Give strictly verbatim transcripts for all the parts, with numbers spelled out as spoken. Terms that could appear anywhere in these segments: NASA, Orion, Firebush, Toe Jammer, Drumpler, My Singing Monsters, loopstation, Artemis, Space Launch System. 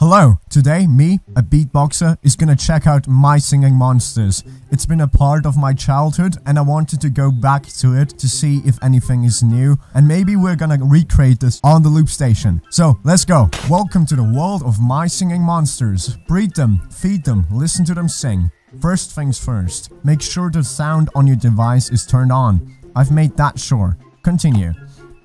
Hello, today me, a beatboxer, is gonna check out My Singing Monsters. It's been a part of my childhood and I wanted to go back to it to see if anything is new, and maybe we're gonna recreate this on the loop station. So let's go. Welcome to the world of My Singing Monsters. Breed them, feed them, listen to them sing. First things first, make sure the sound on your device is turned on. I've made that sure. Continue.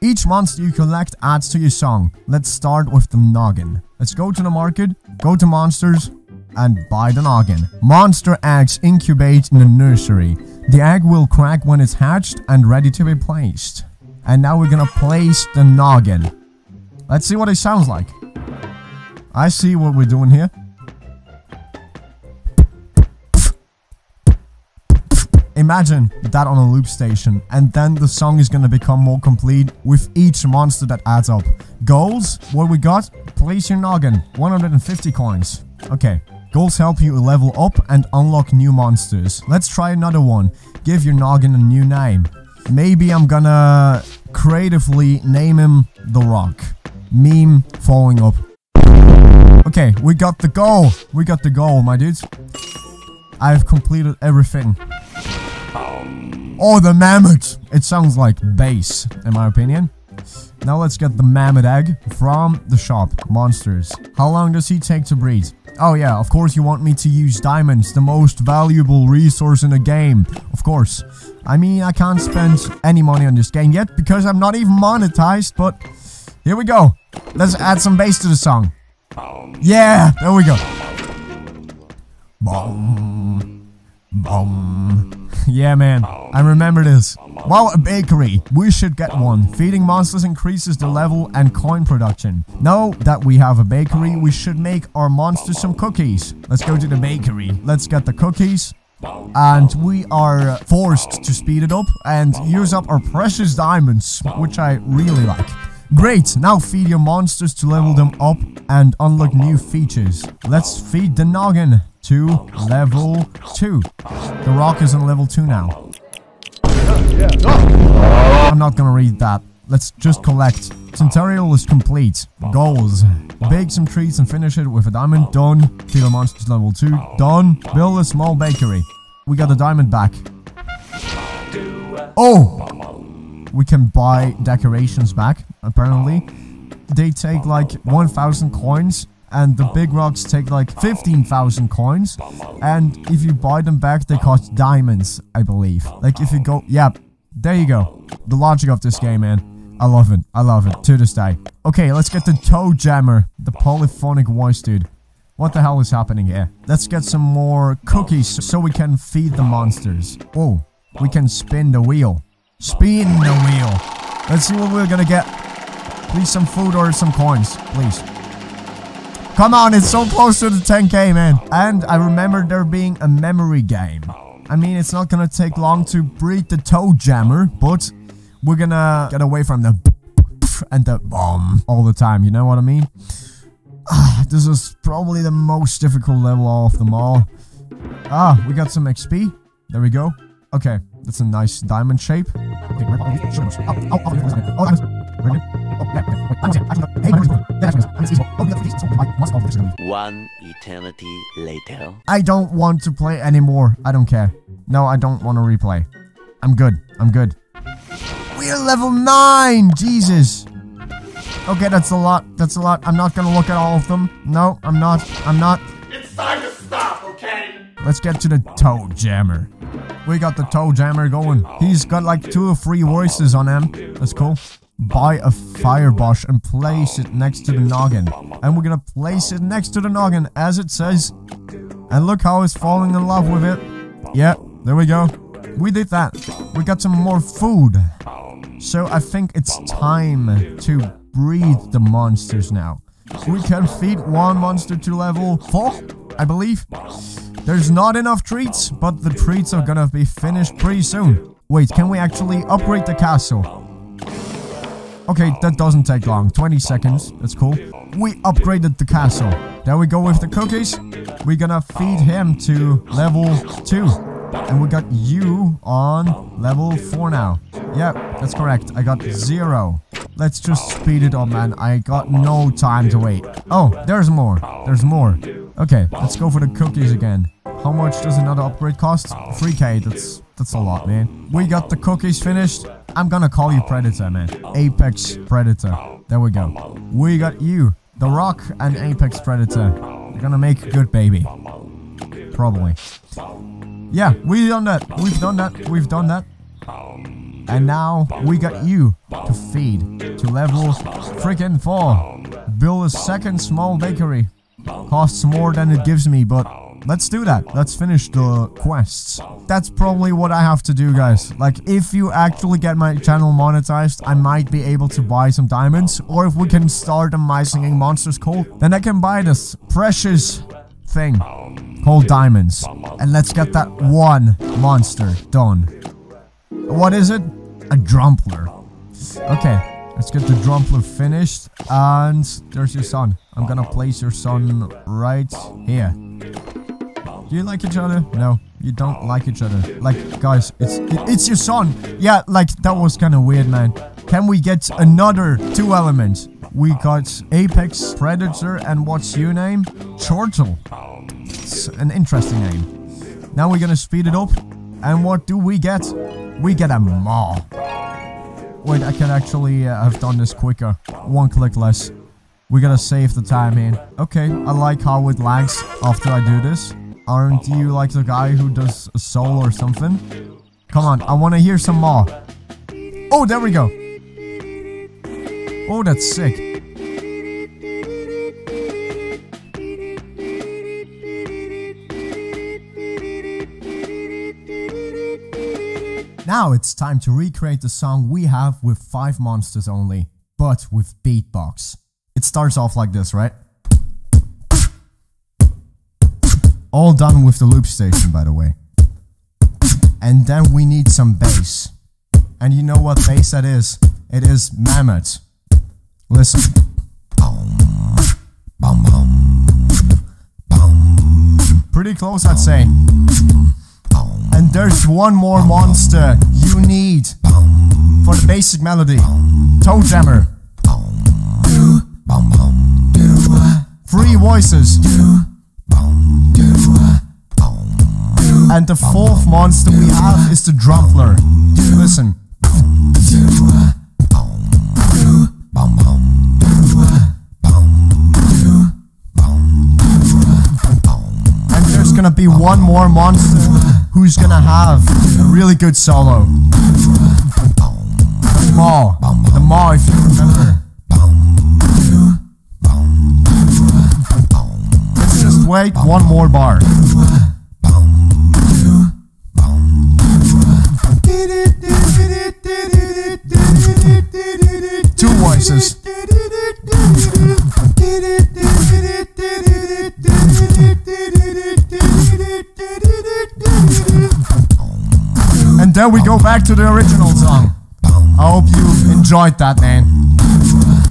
Each monster you collect adds to your song. Let's start with the noggin. Let's go to the market, go to monsters, and buy the noggin. Monster eggs incubate in the nursery. The egg will crack when it's hatched and ready to be placed. And now we're gonna place the noggin. Let's see what it sounds like. I see what we're doing here. Imagine that on a loop station, and then the song is gonna become more complete with each monster that adds up. Goals, what we got? Place your noggin, one hundred fifty coins. Okay, goals help you level up and unlock new monsters. Let's try another one. Give your noggin a new name. Maybe I'm gonna creatively name him The Rock. Meme following up. Okay, we got the goal. We got the goal, my dudes. I've completed everything. Oh, the mammoth! It sounds like bass, in my opinion. Now let's get the mammoth egg from the shop. Monsters. How long does he take to breed? Oh yeah, of course you want me to use diamonds, the most valuable resource in the game. Of course. I mean, I can't spend any money on this game yet because I'm not even monetized, but here we go. Let's add some bass to the song. Yeah, there we go. Boom. Boom. Yeah, man, I remember this. Wow, a bakery. We should get one. Feeding monsters increases the level and coin production. Now that we have a bakery, we should make our monsters some cookies. Let's go to the bakery. Let's get the cookies. And we are forced to speed it up and use up our precious diamonds, which I really like. Great, now feed your monsters to level them up and unlock new features. Let's feed the noggin to level two. The Rock is on level two now. I'm not gonna read that. Let's just collect. Tutorial is complete. Goals. Bake some treats and finish it with a diamond. Done. Feed our monsters to level two. Done. Build a small bakery. We got the diamond back. Oh! We can buy decorations back, apparently. They take like one thousand coins, and the big rocks take like fifteen thousand coins. And if you buy them back, they cost diamonds, I believe. Like if you go... Yeah, there you go. The logic of this game, man. I love it. I love it, to this day. Okay, let's get the Toe Jammer. The polyphonic voice, dude. What the hell is happening here? Let's get some more cookies so we can feed the monsters. Oh, we can spin the wheel. Spin the wheel. Let's see what we're gonna get. Please, some food or some coins, please. Come on, it's so close to the ten K, man. And I remember there being a memory game. I mean, it's not gonna take long to breed the Toe Jammer, but we're gonna get away from the and the bomb all the time, you know what I mean? Ah, this is probably the most difficult level of them all. Ah, we got some X P. There we go. Okay, that's a nice diamond shape. One eternity later. I don't want to play anymore. I don't care. No, I don't want to replay. I'm good. I'm good. We're level nine. Jesus. Okay, that's a lot. That's a lot. I'm not gonna look at all of them. No, I'm not. I'm not. It's time to stop, okay? Let's get to the Toe Jammer. We got the Toe Jammer going. He's got like two or three voices on him. That's cool. Buy a Firebush and place it next to the noggin. And we're gonna place it next to the noggin, as it says. And look how it's falling in love with it. Yeah, there we go. We did that. We got some more food. So I think it's time to breed the monsters now. We can feed one monster to level four, I believe. There's not enough treats, but the treats are gonna be finished pretty soon. Wait, can we actually upgrade the castle? Okay, that doesn't take long. twenty seconds. That's cool. We upgraded the castle. There we go with the cookies. We're gonna feed him to level two. And we got you on level four now. Yep, that's correct. I got zero. Let's just speed it up, man. I got no time to wait. Oh, there's more. There's more. Okay, let's go for the cookies again. How much does another upgrade cost? three K. That's that's a lot, man. We got the cookies finished. I'm gonna call you Predator, man. Apex Predator. There we go. We got you, The Rock, and Apex Predator. You're gonna make a good baby. Probably. Yeah, we've done that. We've done that. We've done that. And now we got you to feed to level freaking four. Build a second small bakery. Costs more than it gives me, but let's do that. Let's finish the quests. That's probably what I have to do, guys. Like, if you actually get my channel monetized, I might be able to buy some diamonds. Or if we can start a My Singing Monsters cult, then I can buy this precious thing called diamonds. And let's get that one monster done. What is it? A Drumpler. Okay. Let's get the Drumpler finished. And there's your son. I'm gonna place your son right here. Do you like each other? No, you don't like each other. Like, guys, it's it's your son. Yeah, like, that was kind of weird, man. Can we get another two elements? We got Apex Predator and what's your name? Chortle. It's an interesting name. Now we're gonna speed it up. And what do we get? We get a maw. Wait, I can actually uh, have done this quicker. One click less. We gotta save the time here. Okay, I like how it lags after I do this. Aren't you like the guy who does a soul or something? Come on, I want to hear some more. Oh, there we go. Oh, that's sick. Now it's time to recreate the song we have with five monsters only, but with beatbox. It starts off like this, right? All done with the loop station, by the way. And then we need some bass. And you know what bass that is? It is mammoth. Listen. Pretty close, I'd say. And there's one more monster you need for the basic melody. Toe Jammer. Three voices. And the fourth monster we have is the Drumpler. Listen. And there's gonna be one more monster who's gonna have a really good solo. The maw. The maw, if you remember. Let's just wait one more bar. Two voices. And there we go, back to the original song. I hope you enjoyed that, man.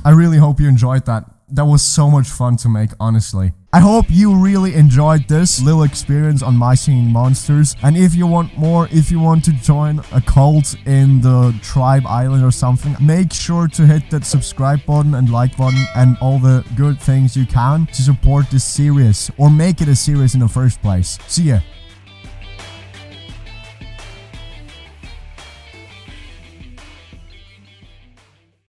I really hope you enjoyed that. That was so much fun to make, honestly. I hope you really enjoyed this little experience on My Singing Monsters. And if you want more, if you want to join a cult in the tribe island or something, make sure to hit that subscribe button and like button and all the good things you can to support this series or make it a series in the first place. See ya.